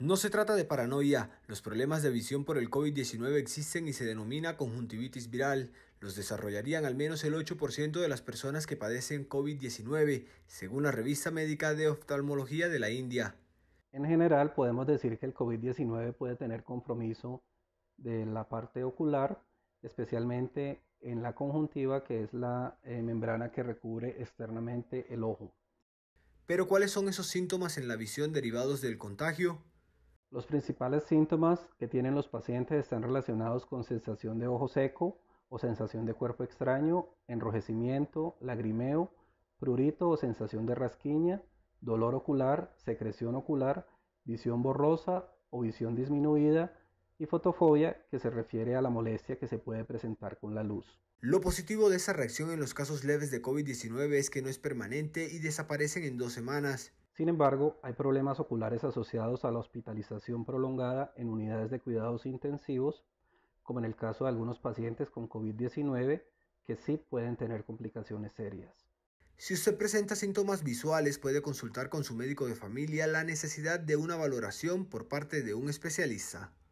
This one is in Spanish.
No se trata de paranoia, los problemas de visión por el COVID-19 existen y se denomina conjuntivitis viral. Los desarrollarían al menos el 8% de las personas que padecen COVID-19, según la revista médica de oftalmología de la India. En general podemos decir que el COVID-19 puede tener compromiso de la parte ocular, especialmente en la conjuntiva, que es la membrana que recubre externamente el ojo. Pero ¿cuáles son esos síntomas en la visión derivados del contagio? Los principales síntomas que tienen los pacientes están relacionados con sensación de ojo seco o sensación de cuerpo extraño, enrojecimiento, lagrimeo, prurito o sensación de rasquiña, dolor ocular, secreción ocular, visión borrosa o visión disminuida y fotofobia, que se refiere a la molestia que se puede presentar con la luz. Lo positivo de esa reacción en los casos leves de COVID-19 es que no es permanente y desaparecen en 2 semanas. Sin embargo, hay problemas oculares asociados a la hospitalización prolongada en unidades de cuidados intensivos, como en el caso de algunos pacientes con COVID-19, que sí pueden tener complicaciones serias. Si usted presenta síntomas visuales, puede consultar con su médico de familia la necesidad de una valoración por parte de un especialista.